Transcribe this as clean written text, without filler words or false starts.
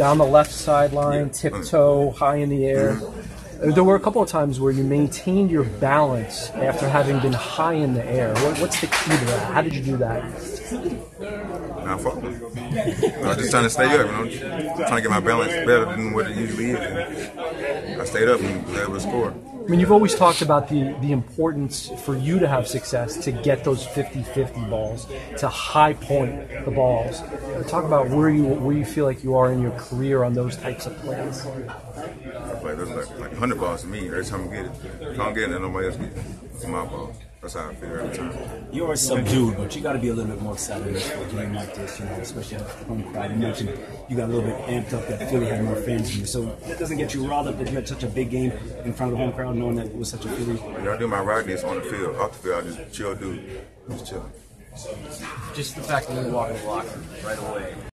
down the left sideline, tiptoe, high in the air. There were a couple of times where you maintained your balance after having been high in the air. What's the key to that? How did you do that? Nah, fuck me. I was just trying to stay up. You know, trying to get my balance better than what it usually is. And I stayed up and was able to score. I mean, you've always talked about the importance for you to have success to get those 50-50 balls, to high point the balls. Talk about where you feel like you are in your career on those types of plays. I play those like 100 balls to me every time I get it. If I don't get it, nobody else gets it. It's my ball. That's how I feel every time. You are subdued, but you got to be a little bit more excited for a game like this, you know, especially at home crowd. You mentioned you got a little bit amped up that Philly had more fans than you, so that doesn't get you riled up that you had such a big game in front of the home crowd, knowing that it was such a Philly. You know, I do my rockets on the field, off the field. I just chill, dude. Just chill. Just the fact that we walk in the locker room right away.